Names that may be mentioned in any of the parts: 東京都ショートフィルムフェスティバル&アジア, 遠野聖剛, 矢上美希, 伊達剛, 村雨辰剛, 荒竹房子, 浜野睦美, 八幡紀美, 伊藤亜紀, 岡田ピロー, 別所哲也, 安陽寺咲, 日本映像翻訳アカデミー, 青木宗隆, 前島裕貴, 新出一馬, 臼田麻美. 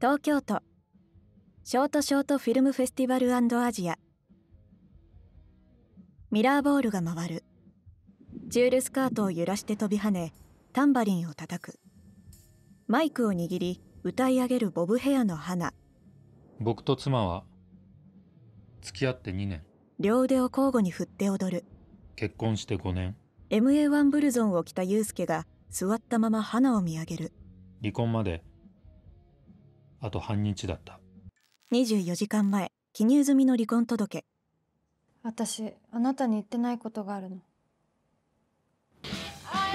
東京都ショートフィルムフェスティバル&アジア。ミラーボールが回る。チュールスカートを揺らして飛び跳ね、タンバリンを叩く。マイクを握り歌い上げるボブヘアの花。僕と妻は付き合って2年。両腕を交互に振って踊る。結婚して5年。 MA1 ブルゾンを着たユウスケが座ったまま花を見上げる。離婚まであと半日だった。24時間前、記入済みの離婚届。私、あなたに言ってないことがあるの。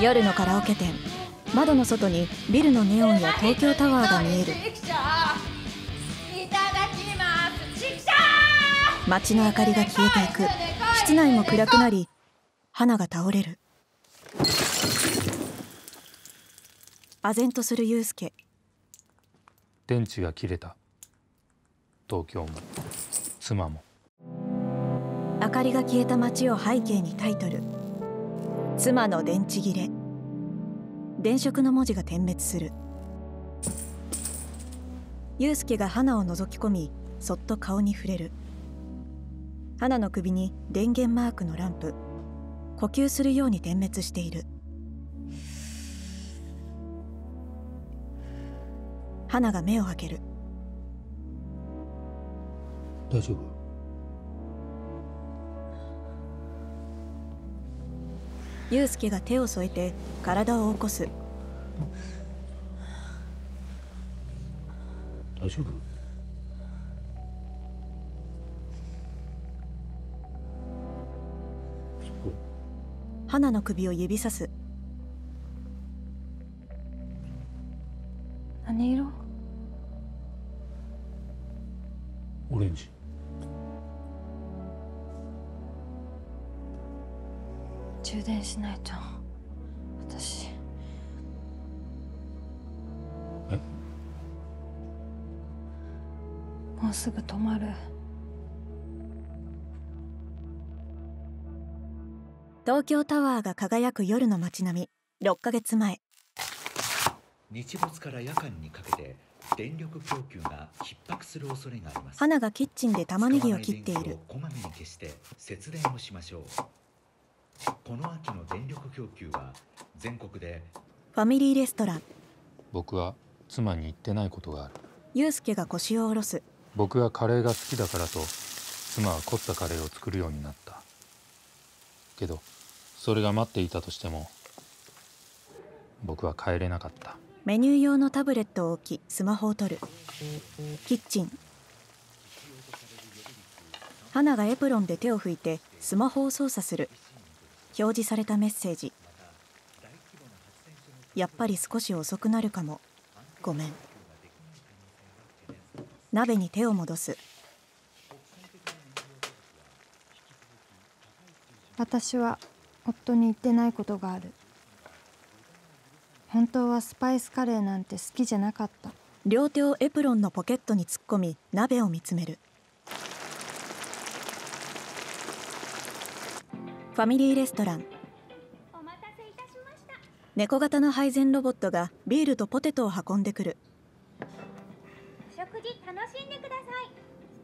夜のカラオケ店。窓の外にビルのネオンや東京タワーが見える。街の明かりが消えていく。室内も暗くなり、花が倒れる。唖然とする祐介。電池が切れた。東京も妻も。明かりが消えた街を背景にタイトル。妻の電池切れ。電飾の文字が点滅する。祐介が花を覗き込み、そっと顔に触れる。花の首に電源マークのランプ。呼吸するように点滅している。花が目を開ける。大丈夫？ユウスケが手を添えて体を起こす。大丈夫？花の首を指さす。何色？オレンジ。充電しないと、私。え？もうすぐ止まる。東京タワーが輝く夜の街並み。6ヶ月前。日没から夜間にかけて電力供給が逼迫する恐れがあります。花がキッチンで玉ねぎを切っている。こまめに消して節電をしましょう。この秋の電力供給は全国で。ファミリーレストラン。僕は妻に言ってないことがある。ユウスケが腰を下ろす。僕はカレーが好きだからと妻は凝ったカレーを作るようになったけど、それが待っていたとしても僕は帰れなかった。メニュー用のタブレットを置き、スマホを取る。キッチン。花がエプロンで手を拭いてスマホを操作する。表示されたメッセージ。やっぱり少し遅くなるかも。ごめん。鍋に手を戻す。私は夫に言ってないことがある。本当はスパイスカレーなんて好きじゃなかった。両手をエプロンのポケットに突っ込み、鍋を見つめる。ファミリーレストラン。お待たせいたしました。猫型の配膳ロボットがビールとポテトを運んでくる。食事楽しんでください。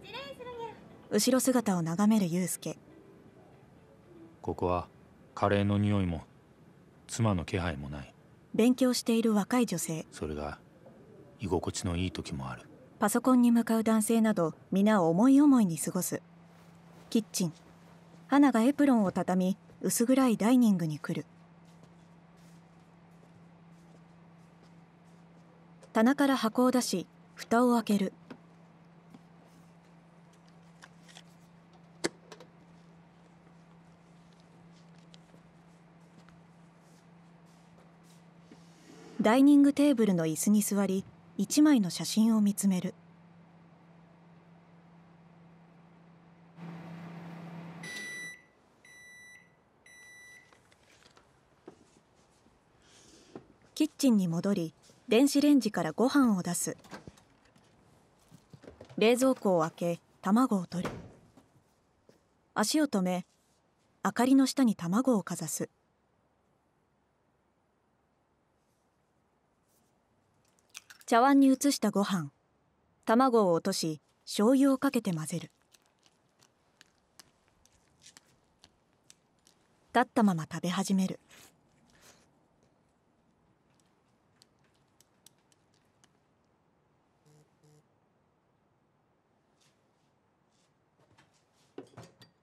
失礼するにゃ。後ろ姿を眺めるユウスケ。ここはカレーの匂いも妻の気配もない。勉強している若い女性。それが居心地のいい時もある。パソコンに向かう男性など、皆思い思いに過ごす。キッチン。花がエプロンを畳み、薄暗いダイニングに来る。棚から箱を出し、蓋を開ける。ダイニングテーブルの椅子に座り、一枚の写真を見つめる。キッチンに戻り、電子レンジからご飯を出す。冷蔵庫を開け、卵を取る。足を止め、明かりの下に卵をかざす。茶碗に移したご飯。卵を落とし、醤油をかけて混ぜる。立ったまま食べ始める。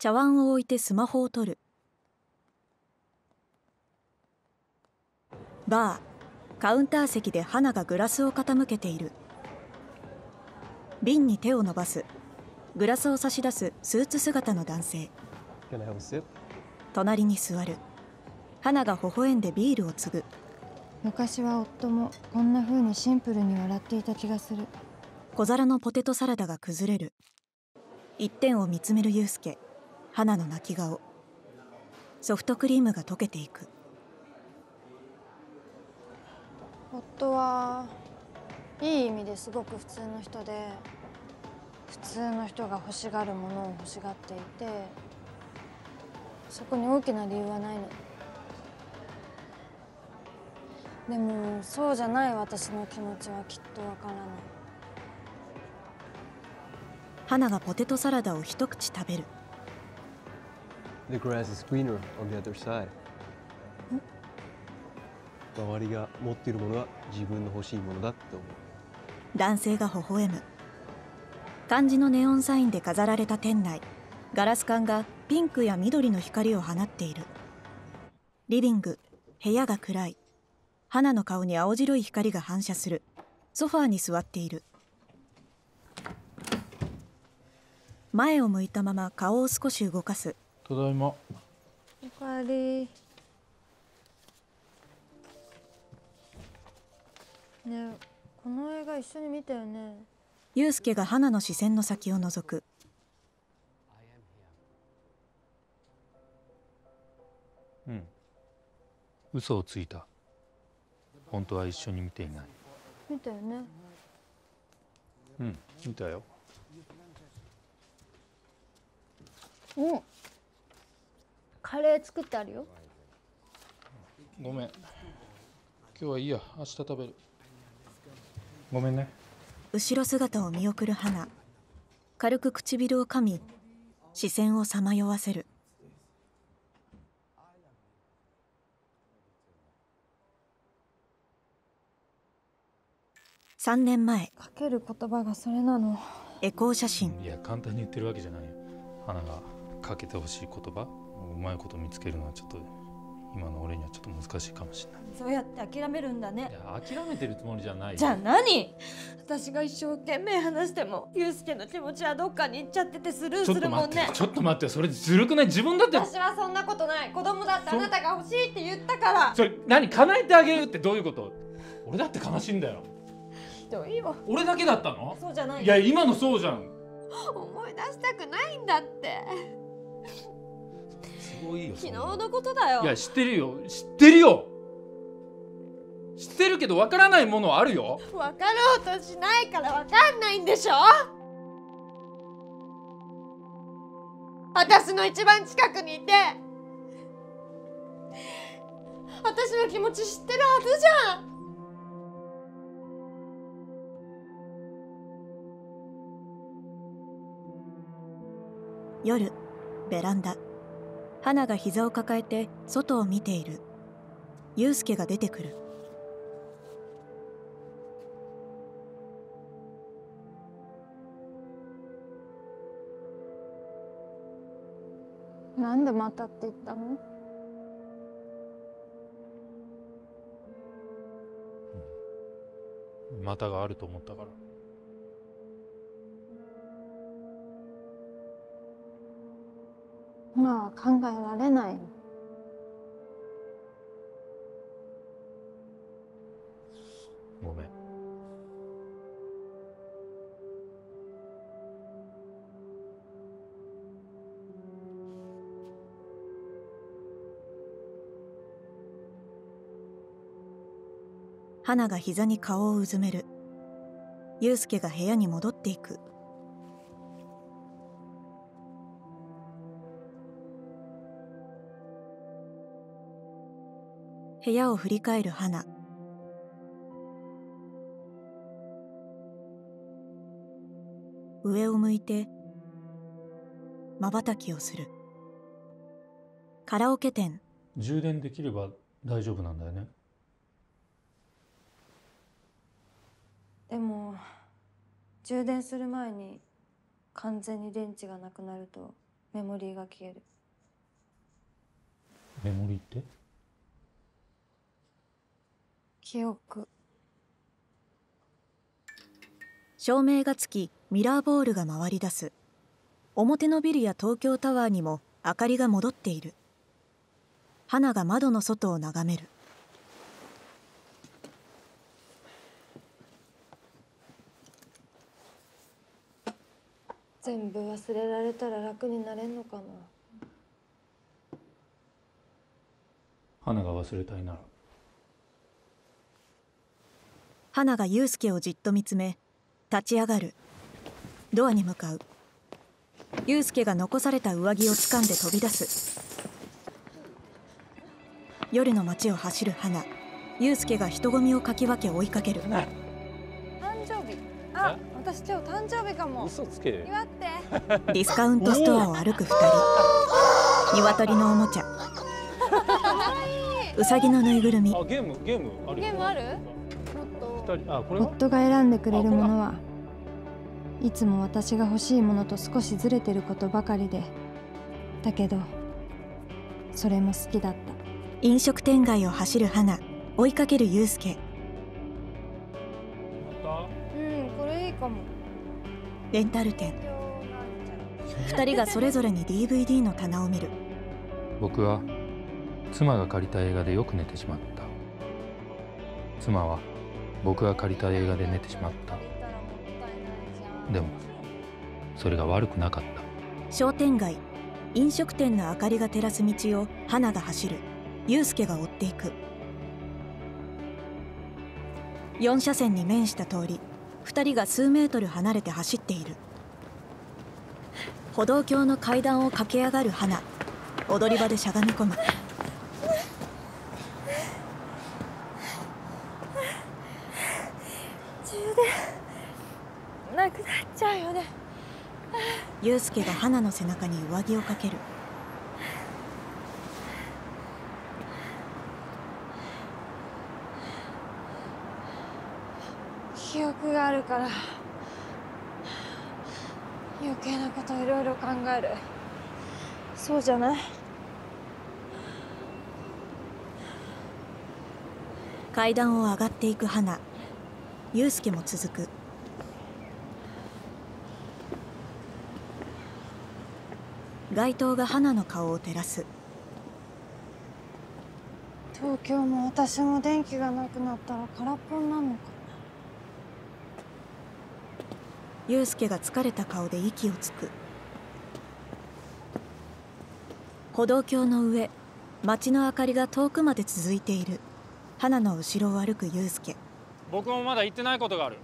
茶碗を置いてスマホを取る。バー、カウンター席で花がグラスを傾けている。瓶に手を伸ばす。グラスを差し出すスーツ姿の男性。隣に座る。花が微笑んでビールを継ぐ。昔は夫もこんな風にシンプルに笑っていた気がする。小皿のポテトサラダが崩れる。一点を見つめる祐介。花の泣き顔。ソフトクリームが溶けていく。夫はいい意味ですごく普通の人で、普通の人が欲しがるものを欲しがっていて、そこに大きな理由はないの。でもそうじゃない私の気持ちはきっとわからない。花がポテトサラダを一口食べる。The grass is greener on the other side. 周りが持っているものは自分の欲しいものだって思う。男性が微笑む。漢字のネオンサインで飾られた店内。ガラス管がピンクや緑の光を放っている。リビング、部屋が暗い。花の顔に青白い光が反射する。ソファーに座っている。前を向いたまま顔を少し動かす。ただいま。おかえり。ねえ、この映画一緒に見たよね。祐介が花の視線の先を覗く。うん。嘘をついた。本当は一緒に見ていない。見たよね。うん、見たよ。うん。カレー作ってあるよ。ごめん、今日はいいや、明日食べる。ごめんね。後ろ姿を見送る花。軽く唇を噛み、視線をさまよわせる。3年前、かける言葉がそれなの。エコー写真。いや、簡単に言ってるわけじゃないよ。花がかけてほしい言葉、うまいこと見つけるのはちょっと今の俺にはちょっと難しいかもしれない。そうやって諦めるんだね。いや、諦めてるつもりじゃないよ。じゃあ何？私が一生懸命話しても祐介の気持ちはどっかに行っちゃっててスルーするもんね。ちょっと待って、それずるくない？自分だって。私はそんなことない。子供だってあなたが欲しいって言ったから。それ何？叶えてあげるってどういうこと？俺だって悲しいんだよ。ひどいわ。俺だけだったの？そうじゃない。いや、今のそうじゃん。思い出したくないんだって。昨日のことだよ。いや、知ってるよ、知ってるよ、知ってるけど分からないものはあるよ。分かろうとしないから分かんないんでしょ。私の一番近くにいて私の気持ち知ってるはずじゃん。夜、ベランダ。花が膝を抱えて外を見ている。祐介が出てくる。なんでまたって言ったの？うん、またがあると思ったから。まあ考えられない。ごめん。花が膝に顔をうずめる。祐介が部屋に戻っていく。部屋を振り返る花。上を向いて瞬きをする。カラオケ店。充電できれば大丈夫なんだよね。でも充電する前に完全に電池がなくなるとメモリーが消える。メモリーって？記憶。照明がつきミラーボールが回り出す。表のビルや東京タワーにも明かりが戻っている。花が窓の外を眺める。全部忘れられたら楽になれんのかな。花が忘れたいなら。花が祐介をじっと見つめ立ち上がる。ドアに向かう。祐介が残された上着を掴んで飛び出す。夜の街を走る花。祐介が人混みをかき分け追いかける。誕生日。あ、私今日誕生日かも。嘘つけ。祝って。ディスカウントストアを歩く二人。鶏のおもちゃ。うさぎのぬいぐるみ。あ、ゲームある？夫が選んでくれるものはいつも私が欲しいものと少しずれてることばかりで、だけどそれも好きだった。飲食店街を走る花。追いかける祐介。うん、これいいかも。レンタル店。2人がそれぞれに DVD の棚を見る。僕は妻が借りた映画でよく寝てしまった。妻は僕が借りた映画で寝てしまった。でもそれが悪くなかった。商店街。飲食店の明かりが照らす道を花が走る。祐介が追っていく。4車線に面した通り、2人が数メートル離れて走っている。歩道橋の階段を駆け上がる花。踊り場でしゃがみ込む。祐介が花の背中に上着をかける。記憶があるから余計なこといろいろ考える。そうじゃない？階段を上がっていく花。祐介も続く。街灯が花の顔を照らす。東京も私も電気がなくなったら空っぽになるのかな。祐介が疲れた顔で息をつく。歩道橋の上、街の明かりが遠くまで続いている。花の後ろを歩く祐介。僕もまだ言ってないことがある。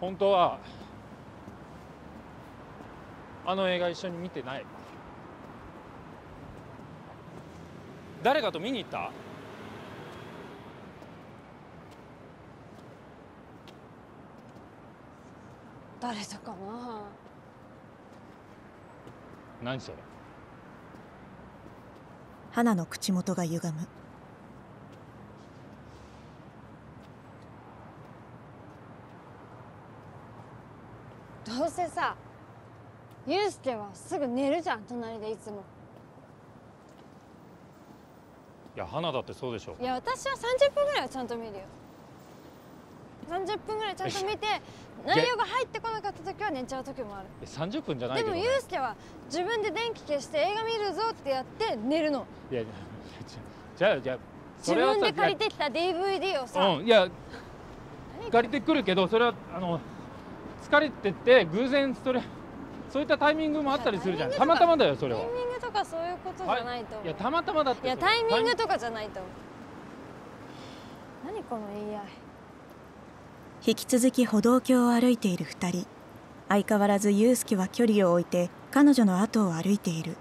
本当はあの映画一緒に見てない。誰かと見に行った？誰だかな。何それ。花の口元が歪む。どうせさ、祐介はすぐ寝るじゃん、隣でいつも。いや、花だってそうでしょ。いや、私は30分ぐらいはちゃんと見るよ。30分ぐらいちゃんと見て内容が入ってこなかった時は寝ちゃう時もある。30分じゃないけどね。でも祐介は自分で電気消して映画見るぞってやって寝るの。いや、じゃあ自分で借りてきた DVD をさ、うん、いや借りてくるけど、それは疲れてて偶然そういったタイミングもあったりするじゃん。たまたまだよ、それは。タイミングとかそういうことじゃないと思う。いや、たまたまだって。いや、タイミングとかじゃないと思う。何この言い合い。引き続き歩道橋を歩いている二人。相変わらず祐介は距離を置いて彼女の後を歩いている。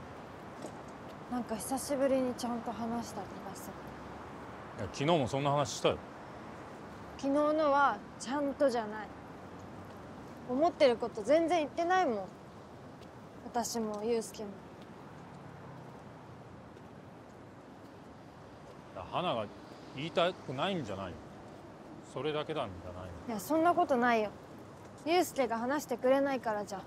なんか久しぶりにちゃんと話した気がする。いや、昨日もそんな話したよ。昨日のはちゃんとじゃない。思ってること全然言ってないもん。私も祐介も。花が言いたくないんじゃないの？それだけなんじゃないの？いや、そんなことないよ。祐介が話してくれないからじゃん。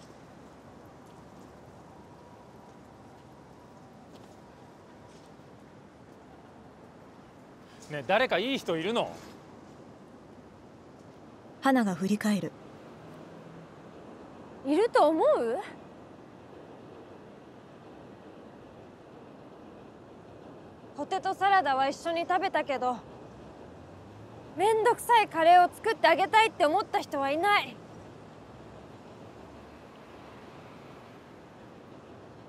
ねえ、誰かいい人いるの？花が振り返る。いると思う？ポテトサラダは一緒に食べたけど、めんどくさいカレーを作ってあげたいって思った人はいない。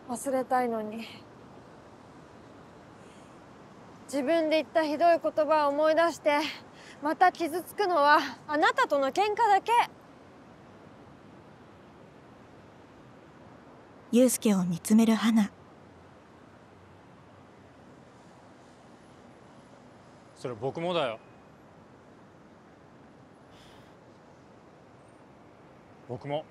忘れたいのに。自分で言ったひどい言葉を思い出して、また傷つくのはあなたとの喧嘩だけ。祐介を見つめる花。それ僕もだよ。僕も。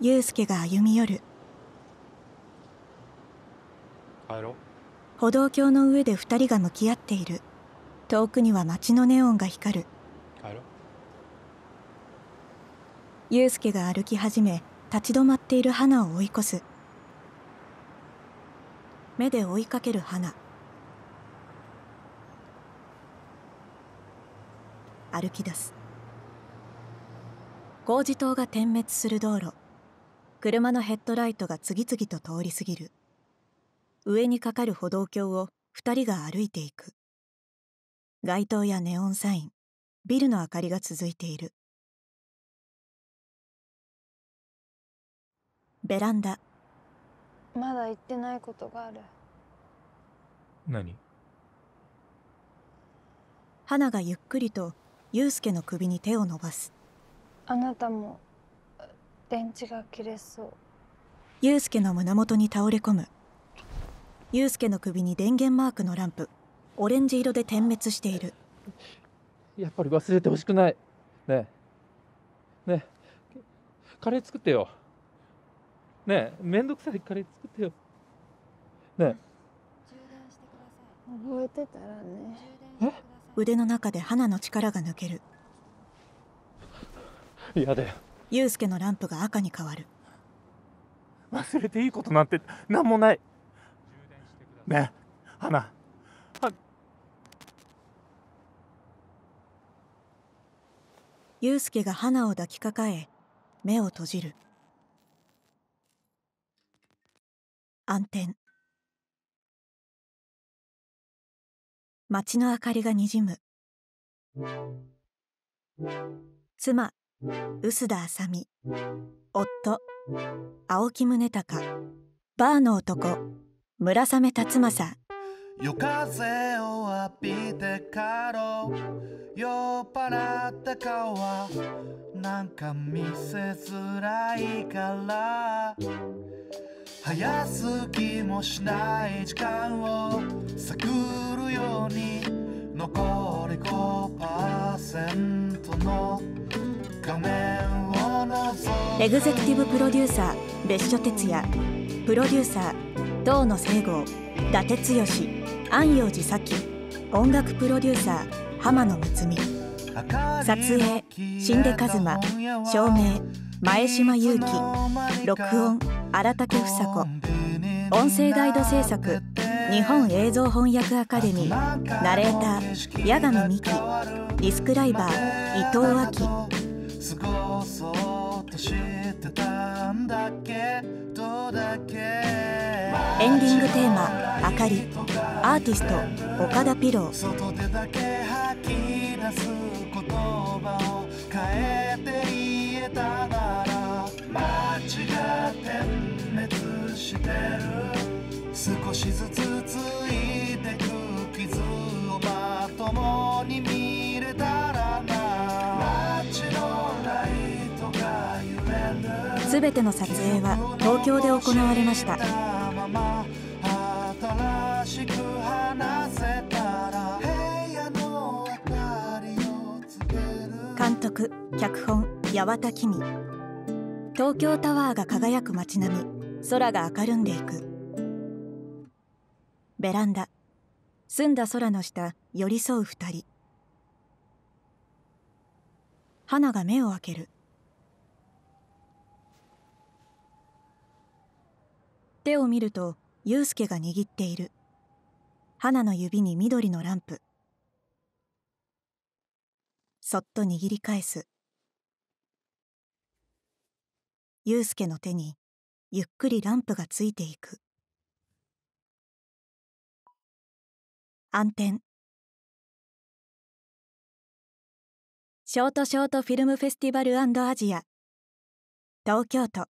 祐介が歩み寄る。帰ろう。歩道橋の上で二人が向き合っている。遠くには街のネオンが光る。帰ろう。祐介が歩き始め、立ち止まっている花を追い越す。目で追いかける花。歩き出す。工事灯が点滅する道路。車のヘッドライトが次々と通り過ぎる。上にかかる歩道橋を二人が歩いていく。街灯やネオンサイン、ビルの明かりが続いている。ベランダ。まだ言ってないことがある。何？花がゆっくりと祐介の首に手を伸ばす。あなたも電池が切れそう。祐介の胸元に倒れ込む。祐介の首に電源マークのランプ、オレンジ色で点滅している。やっぱり忘れてほしくない。ねえねえ、カレー作ってよ。ねえ、めんどくさいカレー作ってよ。ねえ、覚えてたらね。え？腕の中で花の力が抜ける。嫌だよ。祐介のランプが赤に変わる。忘れていいことなんて何もない。ねえ、花。祐介が花を抱きかかえ、目を閉じる。暗転。街の明かりがにじむ。妻、臼田麻美。夫、青木宗隆。バーの男、村雨辰剛。夜風を浴びて帰ろう。酔っ払った顔はなんか見せづらいから。早すぎもしない時間を探るように残り 5% の画面を覗く。エグゼクティブプロデューサー別所哲也、プロデューサー遠野聖剛、伊達剛、安陽寺咲、音楽プロデューサー浜野睦美、撮影新出一馬、照明前島裕貴、録音荒竹房子、音声ガイド制作日本映像翻訳アカデミー、ナレーター矢上美希、ディスクライバー伊藤亜紀。過ごそうとしてたんだけどだけ。エンディングテーマ「あかり」、アーティスト岡田ピロー。外でだけ吐き出す言葉を変えて言えたなら間違ってしてる。少しずつついてく傷をまともに見れたらな。街のライトが揺れる。全ての撮影は東京で行われました。脚本八幡紀美。東京タワーが輝く街並み、空が明るんでいく。ベランダ、澄んだ空の下、寄り添う二人。花が目を開ける。手を見ると、祐介が握っている。花の指に緑のランプ。そっと握り返す。祐介の手にゆっくりランプがついていく。暗転。ショートフィルムフェスティバル&アジア東京都。